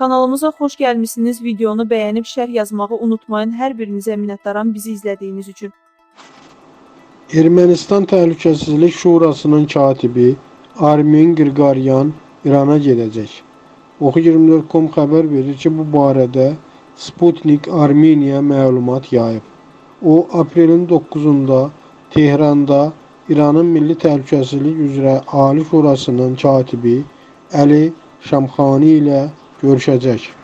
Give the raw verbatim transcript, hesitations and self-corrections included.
Kanalımıza xoş gəlmisiniz. Videonu bəyənib şərh yazmağı unutmayın. Hər birinizə minnətdaram bizi izlədiyiniz üçün. Ermənistan Təhlükəsizlik Şurasının katibi Armin Gürgaryan İrana gedəcək. Ox iyirmi dörd nöqtə com xəbər verir ki, bu barədə Sputnik Arminiya məlumat yayıb. O, aprelin doqquzunda Tehranda İranın Milli Təhlükəsizlik üzrə Ali Şurasının katibi Ali Şamhani ilə görüşəcək.